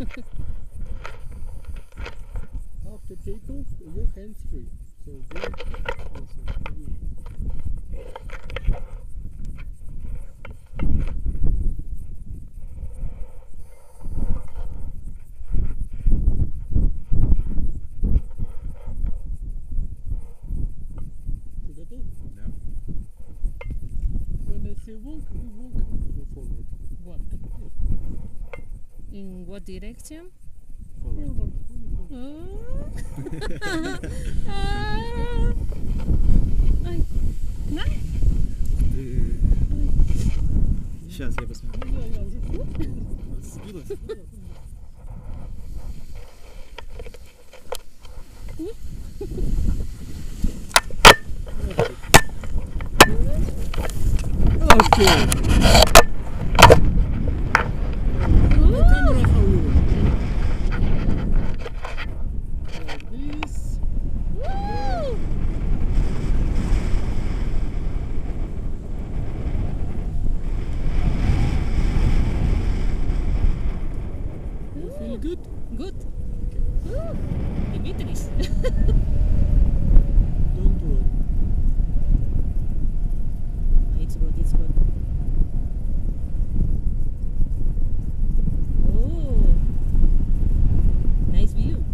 After takeoff, walk hands free. So breathe also. Ты готов? Да. When I say walk, we walk forward. Walk. Yes. In what direction? Forward. Сейчас я посмотрю. Сбилась. Окей. Good. Okay. Dimitris. Don't worry. It's good, it's good. Oh, nice view.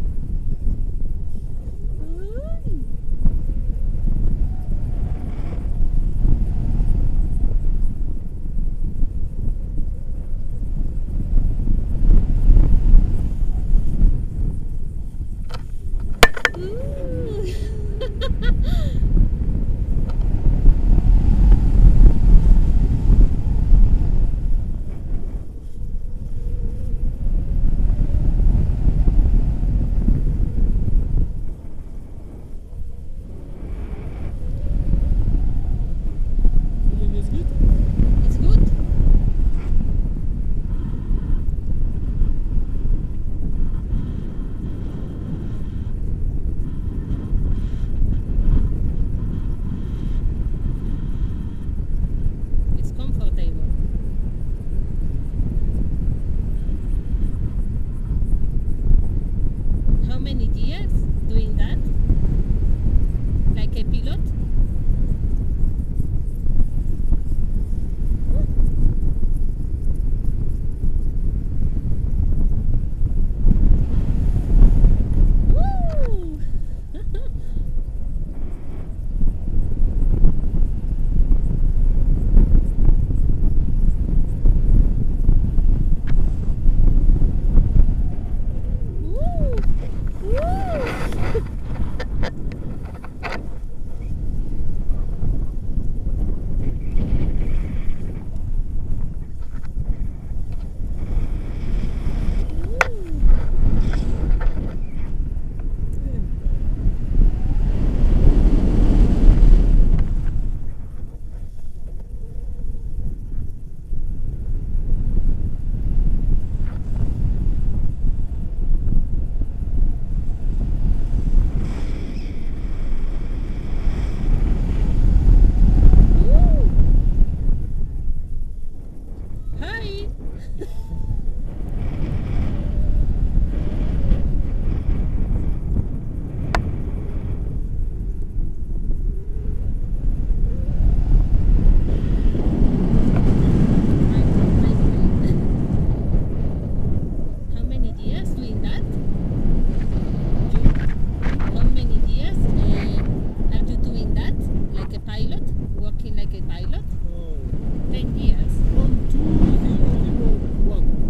Like a pilot? Oh. 10 years. 1, 2, 3, 4, 1.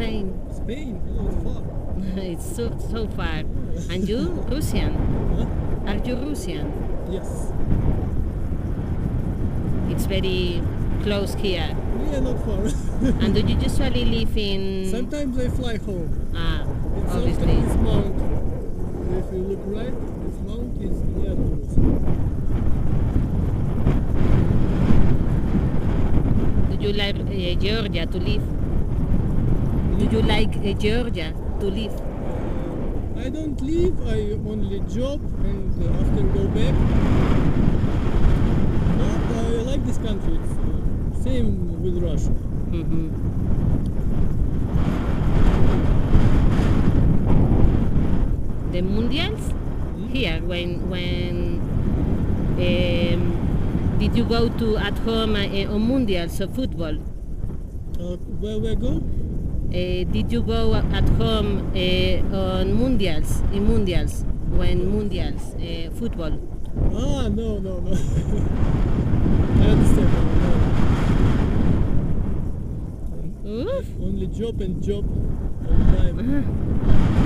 Spain. Spain? Oh, far. It's so far. And you, Russian? What? Are you Russian? Yes. It's very close here. Yeah, not far. And do you usually live in... Sometimes I fly home. Ah, it's obviously. It's mountain. If you look right, this mountain is near to Russia. Do you like Georgia to live? Do you like Georgia to live? I don't live, I only job and after go back. But I like this country. It's, same with Russia. Mm-hmm. The Mundials here. When did you go to at home on Mundials of football? Where we go? Did you go at home on Mundials football? Ah, no. I understand. Only job and job all the time.